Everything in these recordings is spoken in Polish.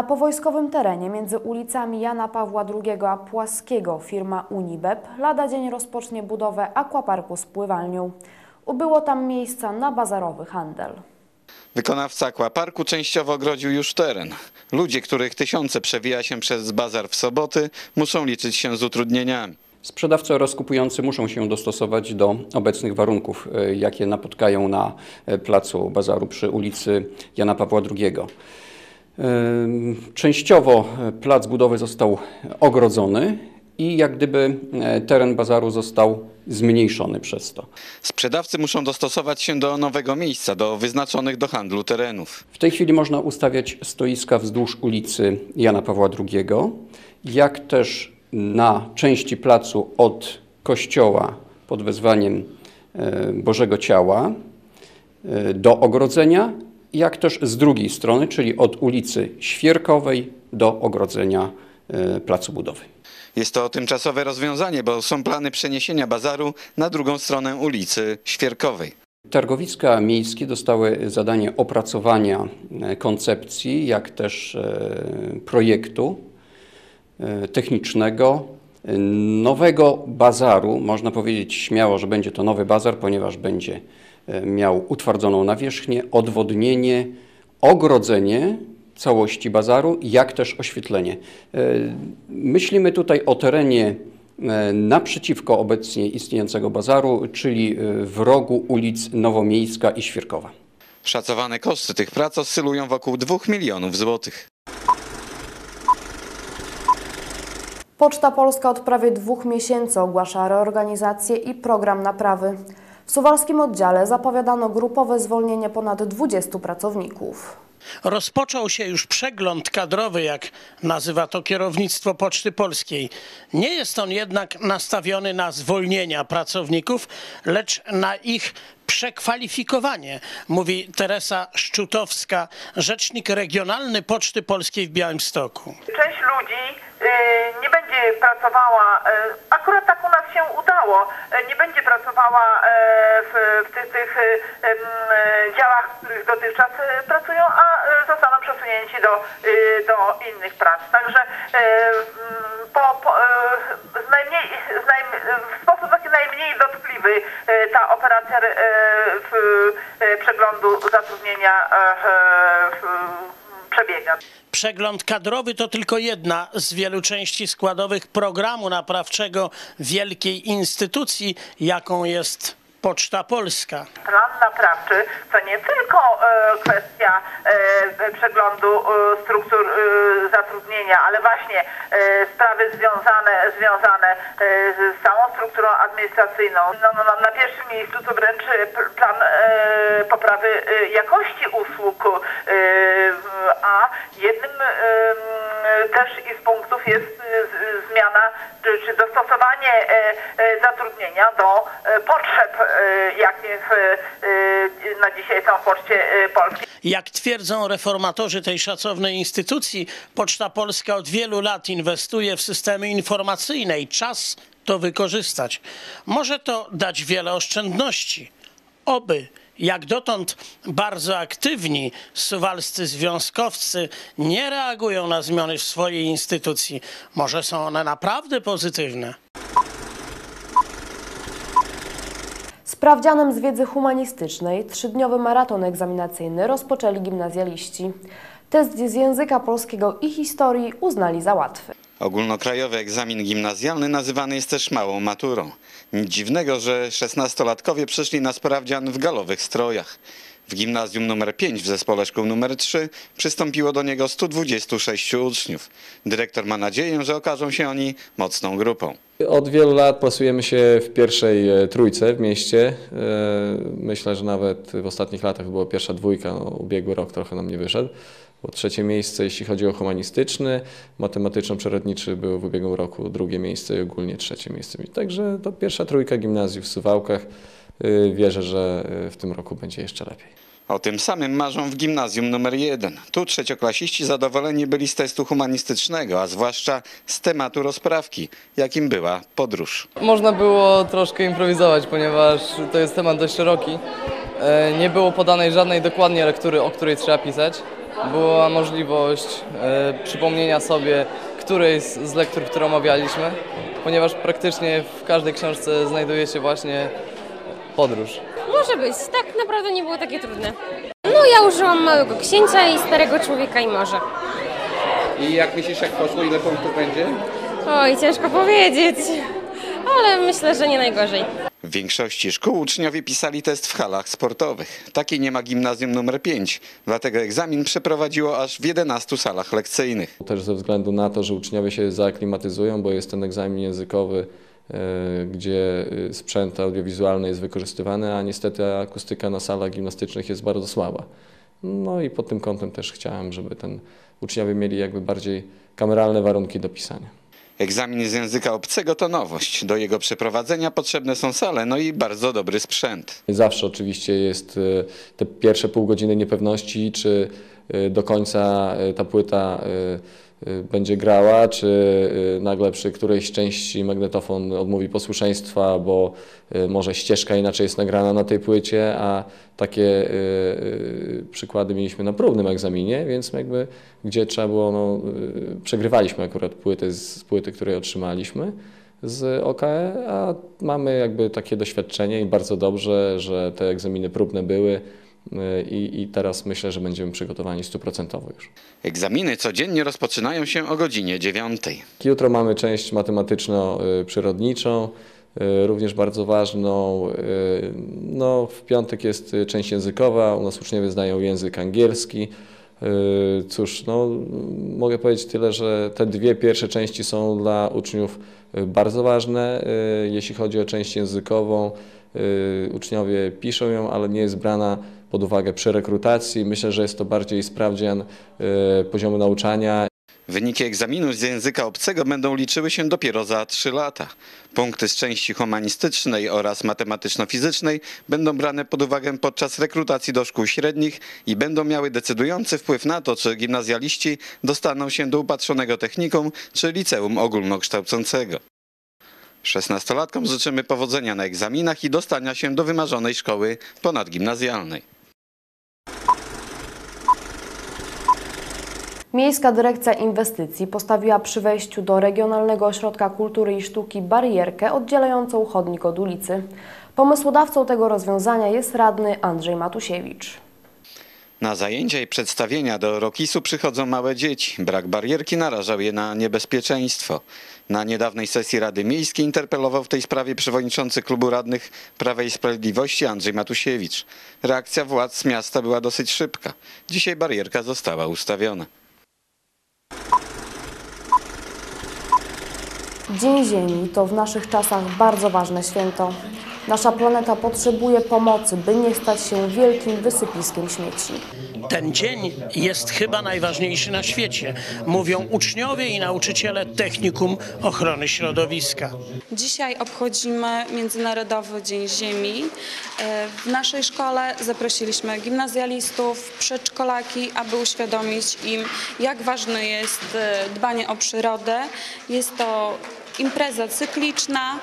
Na powojskowym terenie między ulicami Jana Pawła II a Płaskiego firma UniBEP lada dzień rozpocznie budowę akwaparku z pływalnią. Ubyło tam miejsca na bazarowy handel. Wykonawca akwaparku częściowo ogrodził już teren. Ludzie, których tysiące przewija się przez bazar w soboty, muszą liczyć się z utrudnieniami. Sprzedawcy oraz kupujący muszą się dostosować do obecnych warunków, jakie napotkają na placu bazaru przy ulicy Jana Pawła II. Częściowo plac budowy został ogrodzony i jak gdyby teren bazaru został zmniejszony przez to. Sprzedawcy muszą dostosować się do nowego miejsca, do wyznaczonych do handlu terenów. W tej chwili można ustawiać stoiska wzdłuż ulicy Jana Pawła II, jak też na części placu od kościoła pod wezwaniem Bożego Ciała do ogrodzenia, jak też z drugiej strony, czyli od ulicy Świerkowej do ogrodzenia placu budowy. Jest to tymczasowe rozwiązanie, bo są plany przeniesienia bazaru na drugą stronę ulicy Świerkowej. Targowiska miejskie dostały zadanie opracowania koncepcji, jak też projektu technicznego nowego bazaru. Można powiedzieć śmiało, że będzie to nowy bazar, ponieważ będzie miał utwardzoną nawierzchnię, odwodnienie, ogrodzenie całości bazaru, jak też oświetlenie. Myślimy tutaj o terenie naprzeciwko obecnie istniejącego bazaru, czyli w rogu ulic Nowomiejska i Świerkowa. Szacowane koszty tych prac oscylują wokół 2 milionów złotych. Poczta Polska od prawie 2 miesięcy ogłasza reorganizację i program naprawy. W suwalskim oddziale zapowiadano grupowe zwolnienie ponad 20 pracowników. Rozpoczął się już przegląd kadrowy, jak nazywa to kierownictwo Poczty Polskiej. Nie jest on jednak nastawiony na zwolnienia pracowników, lecz na ich przekwalifikowanie, mówi Teresa Szczutowska, rzecznik regionalny Poczty Polskiej w Białymstoku. Część ludzi nie będzie pracowała, akurat tak u nas się udało, nie będzie pracowała w tych działach, w których dotychczas pracują, a zostaną przesunięci do innych prac. Także w sposób taki najmniej dotkliwy ta operacja przeglądu zatrudnienia przebiega. Przegląd kadrowy to tylko jedna z wielu części składowych programu naprawczego wielkiej instytucji, jaką jest Poczta Polska. Plan naprawczy to nie tylko kwestia przeglądu struktur zatrudnienia, ale właśnie sprawy związane z całą strukturą administracyjną. Na pierwszym miejscu to wręcz plan poprawy jakości usług, a jednym też i z punktów jest zmiana czy dostosowanie zatrudnienia do potrzeb, jakie na dzisiaj są w Poczcie Polskiej. Jak twierdzą reformatorzy tej szacownej instytucji, Poczta Polska od wielu lat inwestuje w systemy informacyjne i czas to wykorzystać. Może to dać wiele oszczędności. Oby, jak dotąd bardzo aktywni suwalscy związkowcy nie reagują na zmiany w swojej instytucji. Może są one naprawdę pozytywne. Sprawdzianem z wiedzy humanistycznej 3-dniowy maraton egzaminacyjny rozpoczęli gimnazjaliści. Test z języka polskiego i historii uznali za łatwy. Ogólnokrajowy egzamin gimnazjalny nazywany jest też małą maturą. Nic dziwnego, że 16-latkowie przyszli na sprawdzian w galowych strojach. W gimnazjum nr 5 w zespole szkół nr 3 przystąpiło do niego 126 uczniów. Dyrektor ma nadzieję, że okażą się oni mocną grupą. Od wielu lat plasujemy się w pierwszej trójce w mieście. Myślę, że nawet w ostatnich latach była pierwsza dwójka, no, ubiegły rok trochę nam nie wyszedł. Było 3. miejsce, jeśli chodzi o humanistyczny, matematyczno-przyrodniczy był w ubiegłym roku 2. miejsce i ogólnie 3. miejsce. Także to pierwsza trójka gimnazjów w Suwałkach. Wierzę, że w tym roku będzie jeszcze lepiej. O tym samym marzą w gimnazjum nr 1. Tu trzecioklasiści zadowoleni byli z testu humanistycznego, a zwłaszcza z tematu rozprawki, jakim była podróż. Można było troszkę improwizować, ponieważ to jest temat dość szeroki. Nie było podanej żadnej dokładnie lektury, o której trzeba pisać. była możliwość przypomnienia sobie którejś z lektur, które omawialiśmy, ponieważ praktycznie w każdej książce znajduje się właśnie podróż. Może być, tak naprawdę nie było takie trudne. No ja użyłam Małego Księcia i Starego Człowieka i Morza. I jak myślisz, jak poszło, ile punktów będzie? Oj, ciężko powiedzieć, ale myślę, że nie najgorzej. W większości szkół uczniowie pisali test w halach sportowych. Takiej nie ma gimnazjum nr 5, dlatego egzamin przeprowadziło aż w 11 salach lekcyjnych. Też ze względu na to, że uczniowie się zaaklimatyzują, bo jest ten egzamin językowy, gdzie sprzęt audiowizualny jest wykorzystywany, a niestety akustyka na salach gimnastycznych jest bardzo słaba. No i pod tym kątem też chciałem, żeby uczniowie mieli jakby bardziej kameralne warunki do pisania. Egzamin z języka obcego to nowość. Do jego przeprowadzenia potrzebne są sale, no i bardzo dobry sprzęt. Zawsze oczywiście jest te pierwsze pół godziny niepewności, czy do końca ta płyta będzie grała, czy nagle przy którejś części magnetofon odmówi posłuszeństwa, bo może ścieżka inaczej jest nagrana na tej płycie, a takie przykłady mieliśmy na próbnym egzaminie, więc jakby gdzie trzeba było, no, przegrywaliśmy akurat płyty z płyty, której otrzymaliśmy z OKE, a mamy jakby takie doświadczenie i bardzo dobrze, że te egzaminy próbne były. I teraz myślę, że będziemy przygotowani 100% już. Egzaminy codziennie rozpoczynają się o godzinie 9. Jutro mamy część matematyczno-przyrodniczą, również bardzo ważną. No, w piątek jest część językowa, u nas uczniowie znają język angielski. Cóż, no, mogę powiedzieć tyle, że te dwie pierwsze części są dla uczniów bardzo ważne. Jeśli chodzi o część językową, uczniowie piszą ją, ale nie jest brana pod uwagę przy rekrutacji. Myślę, że jest to bardziej sprawdzian poziomu nauczania. Wyniki egzaminu z języka obcego będą liczyły się dopiero za 3 lata. Punkty z części humanistycznej oraz matematyczno-fizycznej będą brane pod uwagę podczas rekrutacji do szkół średnich i będą miały decydujący wpływ na to, czy gimnazjaliści dostaną się do upatrzonego technikum czy liceum ogólnokształcącego. 16-latkom życzymy powodzenia na egzaminach i dostania się do wymarzonej szkoły ponadgimnazjalnej. Miejska Dyrekcja Inwestycji postawiła przy wejściu do Regionalnego Ośrodka Kultury i Sztuki barierkę oddzielającą chodnik od ulicy. Pomysłodawcą tego rozwiązania jest radny Andrzej Matusiewicz. Na zajęcia i przedstawienia do Rokisu przychodzą małe dzieci. Brak barierki narażał je na niebezpieczeństwo. Na niedawnej sesji Rady Miejskiej interpelował w tej sprawie przewodniczący Klubu Radnych Prawa i Sprawiedliwości Andrzej Matusiewicz. Reakcja władz miasta była dosyć szybka. Dzisiaj barierka została ustawiona. Dzień Ziemi to w naszych czasach bardzo ważne święto. Nasza planeta potrzebuje pomocy, by nie stać się wielkim wysypiskiem śmieci. Ten dzień jest chyba najważniejszy na świecie, mówią uczniowie i nauczyciele Technikum Ochrony Środowiska. Dzisiaj obchodzimy Międzynarodowy Dzień Ziemi. W naszej szkole zaprosiliśmy gimnazjalistów, przedszkolaki, aby uświadomić im, jak ważne jest dbanie o przyrodę. Jest to impreza cykliczna.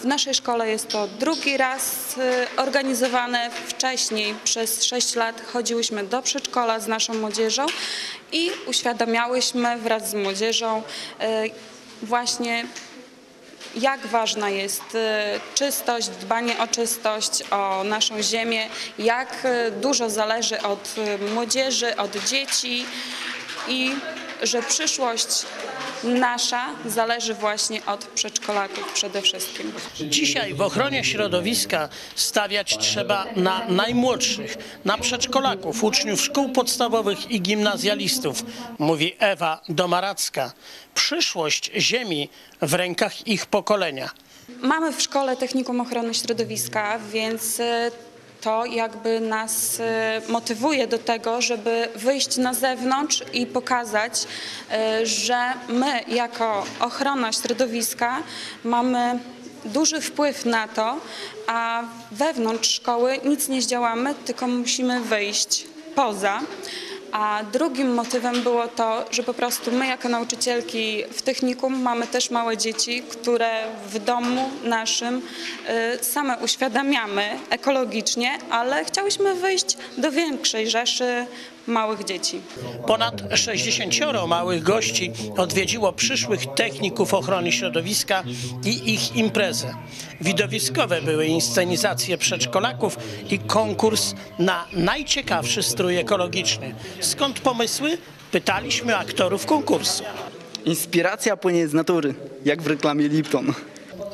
W naszej szkole jest to drugi raz organizowane. Wcześniej przez 6 lat chodziłyśmy do przedszkola z naszą młodzieżą i uświadamiałyśmy wraz z młodzieżą właśnie, jak ważna jest czystość, dbanie o czystość, o naszą ziemię, jak dużo zależy od młodzieży, od dzieci i że przyszłość nasza zależy właśnie od przedszkolaków przede wszystkim. Dzisiaj w ochronie środowiska stawiać trzeba na najmłodszych, na przedszkolaków, uczniów szkół podstawowych i gimnazjalistów, mówi Ewa Domaradzka. Przyszłość Ziemi w rękach ich pokolenia. Mamy w szkole Technikum Ochrony Środowiska, więc to jakby nas motywuje do tego, żeby wyjść na zewnątrz i pokazać, że my jako ochrona środowiska mamy duży wpływ na to, a wewnątrz szkoły nic nie zdziałamy, tylko musimy wyjść poza. A drugim motywem było to, że po prostu my jako nauczycielki w technikum mamy też małe dzieci, które w domu naszym same uświadamiamy ekologicznie, ale chciałyśmy wyjść do większej rzeszy małych dzieci. Ponad 60 małych gości odwiedziło przyszłych techników ochrony środowiska i ich imprezę. Widowiskowe były inscenizacje przedszkolaków i konkurs na najciekawszy strój ekologiczny. Skąd pomysły? Pytaliśmy aktorów konkursu. Inspiracja płynie z natury, jak w reklamie Lipton.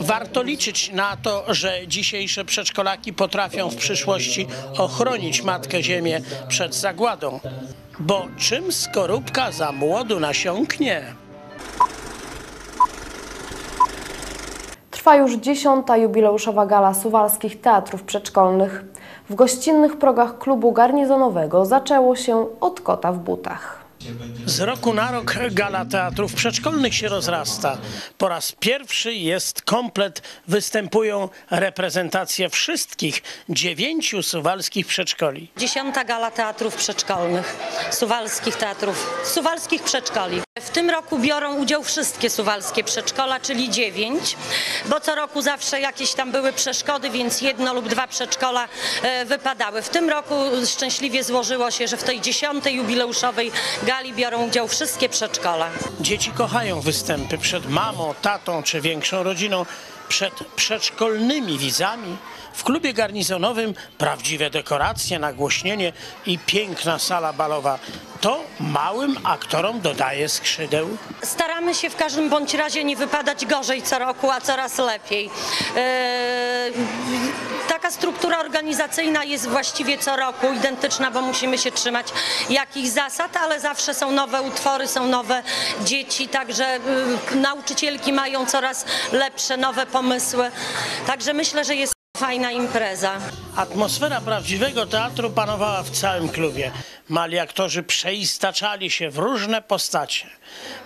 Warto liczyć na to, że dzisiejsze przedszkolaki potrafią w przyszłości ochronić Matkę Ziemię przed zagładą. Bo czym skorupka za młodu nasiąknie? Trwa już 10. jubileuszowa gala suwalskich teatrów przedszkolnych. W gościnnych progach klubu garnizonowego zaczęło się od kota w butach. Z roku na rok gala teatrów przedszkolnych się rozrasta. Po raz pierwszy jest komplet. Występują reprezentacje wszystkich 9 suwalskich przedszkoli. 10. gala teatrów przedszkolnych, suwalskich przedszkoli. W tym roku biorą udział wszystkie suwalskie przedszkola, czyli 9, bo co roku zawsze jakieś tam były przeszkody, więc jedno lub dwa przedszkola wypadały. W tym roku szczęśliwie złożyło się, że w tej 10. jubileuszowej gali biorą udział wszystkie przedszkola. Dzieci kochają występy przed mamą, tatą czy większą rodziną, przed przedszkolnymi widzami. W klubie garnizonowym prawdziwe dekoracje, nagłośnienie i piękna sala balowa. To małym aktorom dodaje skrzydeł. Staramy się w każdym bądź razie nie wypadać gorzej co roku, a coraz lepiej. Taka struktura organizacyjna jest właściwie co roku identyczna, bo musimy się trzymać jakichś zasad, ale zawsze są nowe utwory, są nowe dzieci, także nauczycielki mają coraz lepsze, nowe pomysły. Także myślę, że jest fajna impreza. Atmosfera prawdziwego teatru panowała w całym klubie. Mali aktorzy przeistaczali się w różne postacie.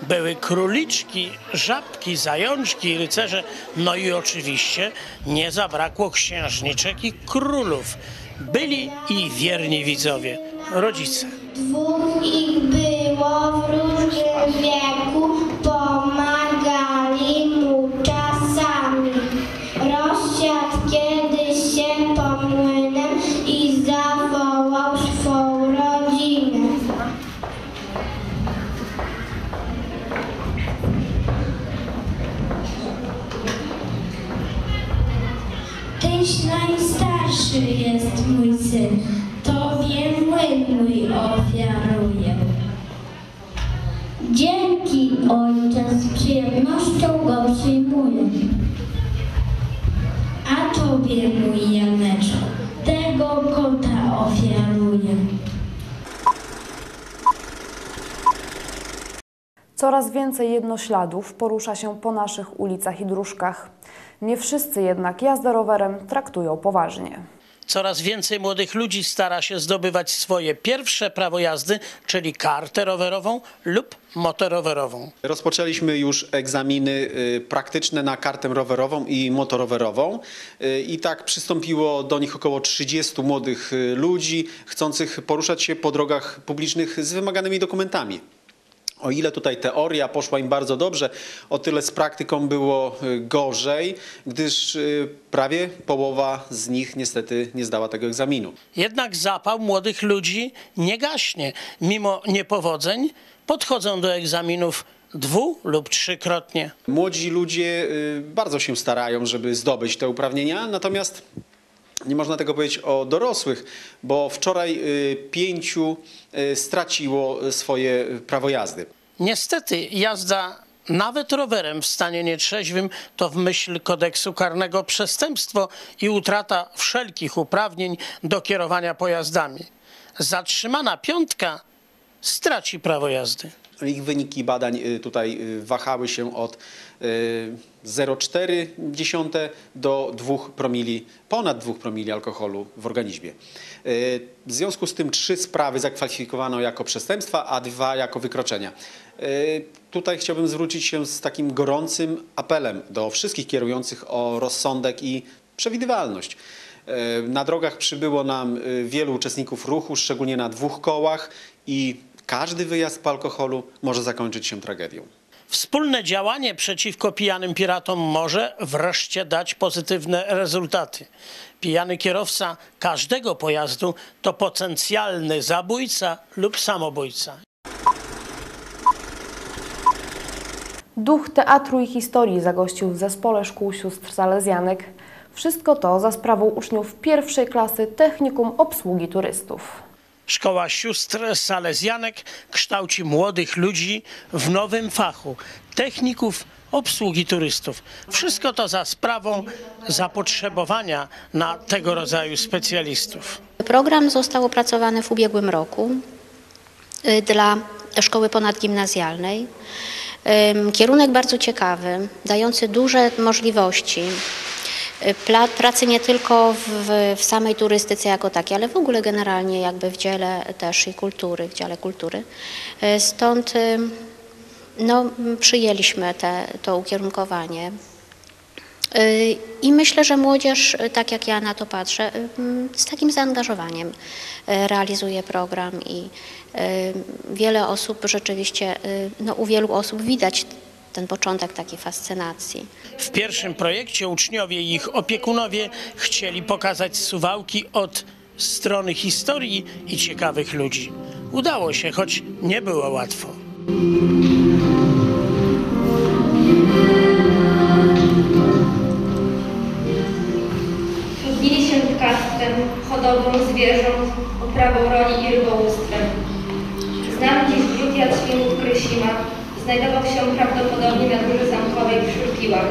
Były króliczki, żabki, zajączki, rycerze, no i oczywiście nie zabrakło księżniczek i królów. Byli i wierni widzowie, rodzice. Dwóch ich było w różnym wieku, pomagali mu czasami. Rozsiadł kiedyś się po młynem i zawołał swą rodzinę. Tyś najstarszy jest mój syn, tobie młyn mój ofiaruję. Dzięki, ojcze, z przyjemnością go przyjmuję. A tobie, mój Janeczku, tego kota ofiaruję. Coraz więcej jednośladów porusza się po naszych ulicach i dróżkach. Nie wszyscy jednak jazdę rowerem traktują poważnie. Coraz więcej młodych ludzi stara się zdobywać swoje pierwsze prawo jazdy, czyli kartę rowerową lub motorowerową. Rozpoczęliśmy już egzaminy praktyczne na kartę rowerową i motorowerową i tak przystąpiło do nich około 30 młodych ludzi chcących poruszać się po drogach publicznych z wymaganymi dokumentami. O ile tutaj teoria poszła im bardzo dobrze, o tyle z praktyką było gorzej, gdyż prawie połowa z nich niestety nie zdała tego egzaminu. Jednak zapał młodych ludzi nie gaśnie. Mimo niepowodzeń podchodzą do egzaminów 2- lub 3-krotnie. Młodzi ludzie bardzo się starają, żeby zdobyć te uprawnienia, natomiast nie można tego powiedzieć o dorosłych, bo wczoraj 5 straciło swoje prawo jazdy. Niestety jazda nawet rowerem w stanie nietrzeźwym to w myśl kodeksu karnego przestępstwo i utrata wszelkich uprawnień do kierowania pojazdami. Zatrzymana piątka straci prawo jazdy. Ich wyniki badań tutaj wahały się od 0,4 do 2 promili, ponad 2 promili alkoholu w organizmie. W związku z tym 3 sprawy zakwalifikowano jako przestępstwa, a 2 jako wykroczenia. Tutaj chciałbym zwrócić się z takim gorącym apelem do wszystkich kierujących o rozsądek i przewidywalność. Na drogach przybyło nam wielu uczestników ruchu, szczególnie na dwóch kołach i każdy wyjazd po alkoholu może zakończyć się tragedią. Wspólne działanie przeciwko pijanym piratom może wreszcie dać pozytywne rezultaty. Pijany kierowca każdego pojazdu to potencjalny zabójca lub samobójca. Duch teatru i historii zagościł w Zespole Szkół Sióstr Salezjanek. Wszystko to za sprawą uczniów pierwszej klasy Technikum Obsługi Turystów. Szkoła Sióstr Salezjanek kształci młodych ludzi w nowym fachu – techników obsługi turystów. Wszystko to za sprawą zapotrzebowania na tego rodzaju specjalistów. Program został opracowany w ubiegłym roku dla szkoły ponadgimnazjalnej. Kierunek bardzo ciekawy, dający duże możliwości pracy nie tylko w samej turystyce jako takiej, ale w ogóle generalnie jakby w dziele też i kultury, w dziale kultury. Stąd no, przyjęliśmy to ukierunkowanie i myślę, że młodzież, tak jak ja na to patrzę, z takim zaangażowaniem realizuje program i wiele osób rzeczywiście, no, u wielu osób widać ten początek takiej fascynacji. W pierwszym projekcie uczniowie i ich opiekunowie chcieli pokazać Suwałki od strony historii i ciekawych ludzi. Udało się, choć nie było łatwo. Trudnili się tkactwem, hodową zwierząt, oprawą roli i rybołówstwem. Znam dziś wśród Jadźwinów Krysima, znajdował się prawdopodobnie na górze zamkowej w Szurkiłach.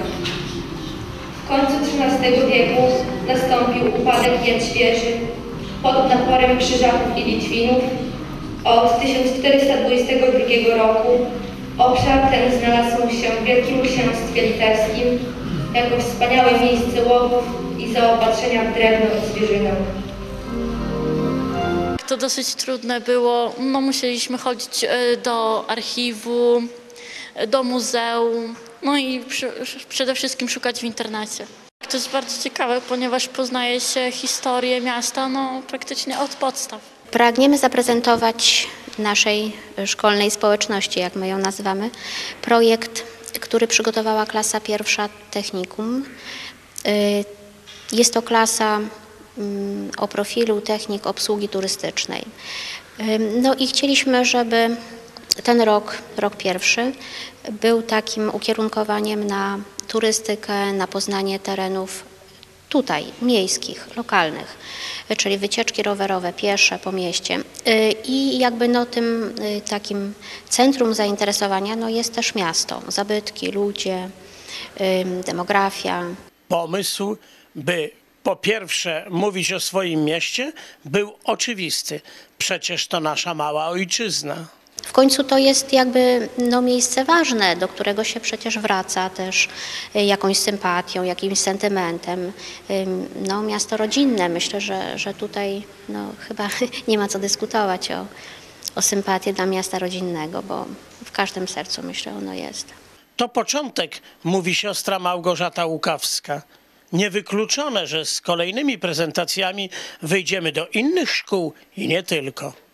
W końcu XIII wieku nastąpił upadek Jadźwieży pod naporem Krzyżaków i Litwinów. Od 1422 roku obszar ten znalazł się w Wielkim Księstwie Litewskim jako wspaniałe miejsce łowów i zaopatrzenia w drewno i zwierzynę. To dosyć trudne było, no musieliśmy chodzić do archiwu, do muzeum, no i przede wszystkim szukać w internecie. To jest bardzo ciekawe, ponieważ poznaje się historię miasta, no praktycznie od podstaw. Pragniemy zaprezentować naszej szkolnej społeczności, jak my ją nazywamy, projekt, który przygotowała klasa pierwsza Technikum. Jest to klasa o profilu technik obsługi turystycznej. No i chcieliśmy, żeby ten rok, rok pierwszy, był takim ukierunkowaniem na turystykę, na poznanie terenów tutaj, miejskich, lokalnych, czyli wycieczki rowerowe, piesze po mieście. I jakby no tym takim centrum zainteresowania no jest też miasto, zabytki, ludzie, demografia. Pomysł, by po pierwsze mówić o swoim mieście, był oczywisty. Przecież to nasza mała ojczyzna. W końcu to jest jakby no, miejsce ważne, do którego się przecież wraca też jakąś sympatią, jakimś sentymentem. No, miasto rodzinne, myślę, że tutaj no, chyba nie ma co dyskutować o sympatii dla miasta rodzinnego, bo w każdym sercu myślę ono jest. To początek, mówi siostra Małgorzata Łukawska. Niewykluczone, że z kolejnymi prezentacjami wyjdziemy do innych szkół i nie tylko.